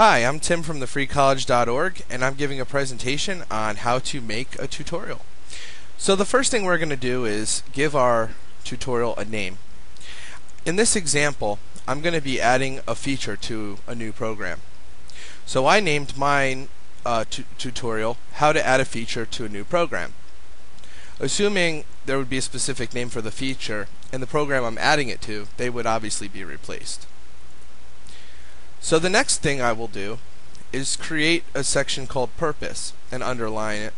Hi, I'm Tim from TheFreeCollege.org, and I'm giving a presentation on how to make a tutorial. So the first thing we're going to do is give our tutorial a name. In this example, I'm going to be adding a feature to a new program. So I named mine tutorial How to Add a Feature to a New Program. Assuming there would be a specific name for the feature and the program I'm adding it to, they would obviously be replaced. So the next thing I will do is create a section called Purpose and underline it.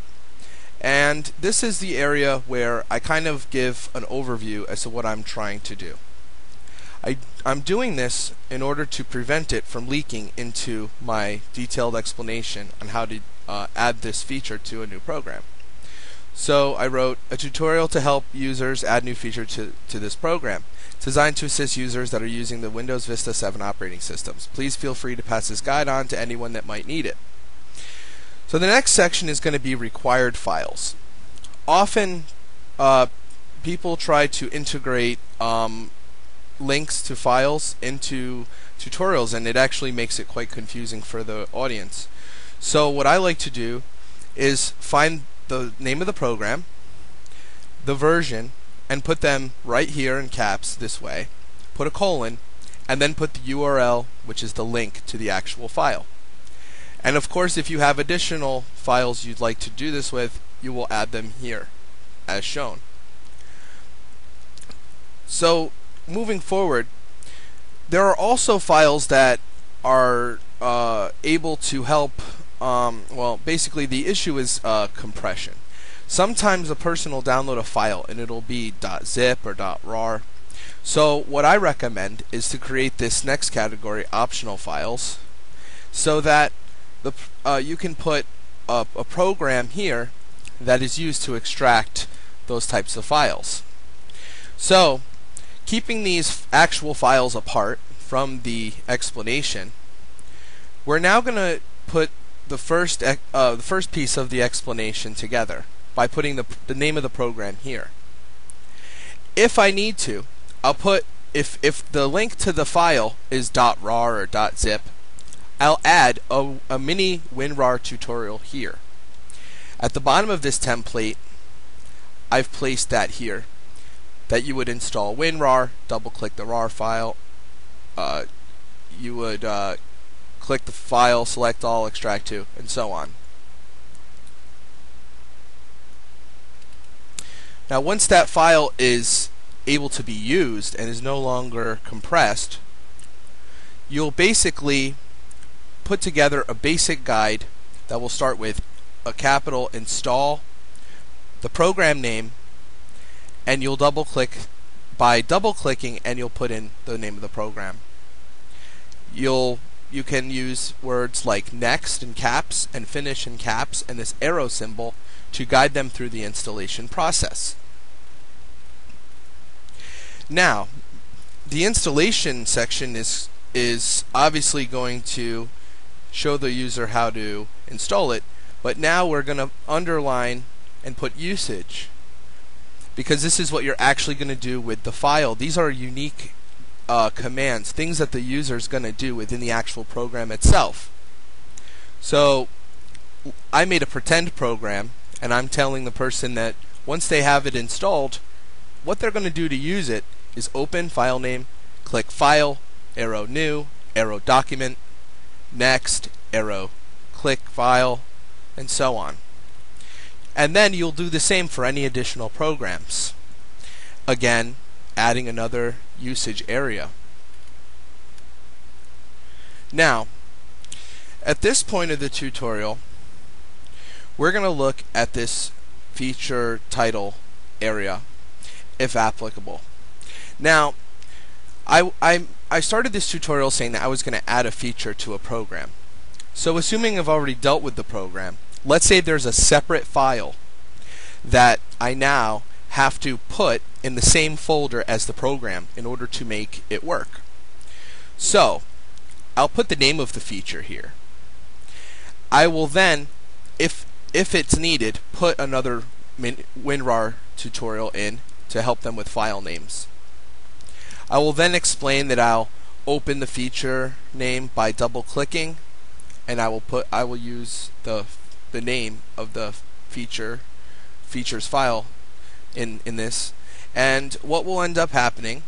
And this is the area where I kind of give an overview as to what I'm trying to do. I'm doing this in order to prevent it from leaking into my detailed explanation on how to add this feature to a new program. So I wrote a tutorial to help users add new feature to this program. It's designed to assist users that are using the Windows Vista 7 operating systems. Please feel free to pass this guide on to anyone that might need it. So the next section is going to be required files. Often people try to integrate links to files into tutorials, and it actually makes it quite confusing for the audience. So what I like to do is find the name of the program, the version, and put them right here in caps this way, put a colon, and then put the URL, which is the link to the actual file. And of course, if you have additional files you'd like to do this with, you will add them here as shown. So moving forward, there are also files that are able to help. Well, basically the issue is compression. Sometimes a person will download a file and it'll be .zip or .rar. So what I recommend is to create this next category, optional files, so that the you can put a program here that is used to extract those types of files. So keeping these actual files apart from the explanation, we're now going to put the first piece of the explanation together by putting the name of the program here. If I need to, I'll put, if the link to the file is .rar or .zip, I'll add a mini WinRAR tutorial here. At the bottom of this template, I've placed that here, that you would install WinRAR, double-click the RAR file, you would click the file, select all, extract to, and so on. Now once that file is able to be used and is no longer compressed, you'll basically put together a basic guide that will start with a capital install, the program name, and you'll double click by double clicking, and you'll put in the name of the program. You can use words like next in caps and finish in caps and this arrow symbol to guide them through the installation process. Now the installation section is obviously going to show the user how to install it, but now we're going to underline and put usage, because this is what you're actually going to do with the file. These are unique commands, things that the user is going to do within the actual program itself. So I made a pretend program, and I'm telling the person that once they have it installed, what they're going to do to use it is open file name, click file, arrow new, arrow document, next, arrow click file, and so on. And then you'll do the same for any additional programs. Again, adding another usage area. Now, at this point of the tutorial, we're going to look at this feature title area, if applicable. Now, I started this tutorial saying that I was going to add a feature to a program. So assuming I've already dealt with the program, let's say there's a separate file that I now have to put in the same folder as the program in order to make it work. So I'll put the name of the feature here. I will then, if it's needed, put another WinRAR tutorial in to help them with file names. I will then explain that I'll open the feature name by double clicking, and I will use the name of the features file in this. And what will end up happening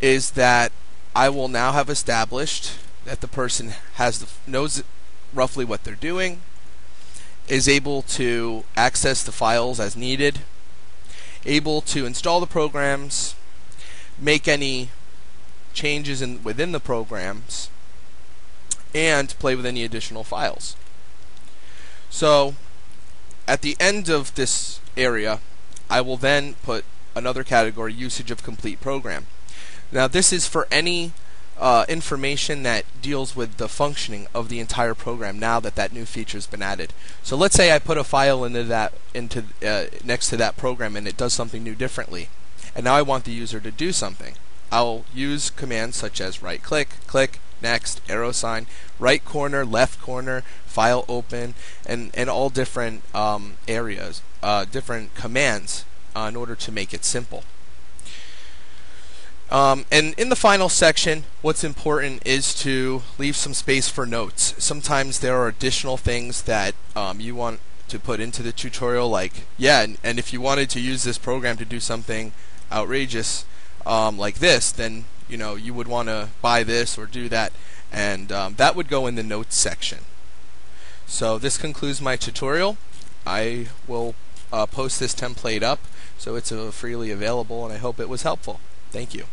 is that I will now have established that the person knows roughly what they're doing, is able to access the files as needed, able to install the programs, make any changes within the programs, and play with any additional files. So at the end of this area, I will then put another category, usage of complete program. Now this is for any information that deals with the functioning of the entire program now that that new feature has been added. So let's say I put a file next to that program and it does something new differently, and now I want the user to do something. I'll use commands such as right click, click, next, arrow sign, right corner, left corner, file open, and all different areas, different commands in order to make it simple. And in the final section, what's important is to leave some space for notes. Sometimes there are additional things that you want to put into the tutorial, like, yeah, and if you wanted to use this program to do something outrageous like this, then you would want to buy this or do that, and that would go in the notes section. So this concludes my tutorial. I will post this template up so it's freely available, and I hope it was helpful. Thank you.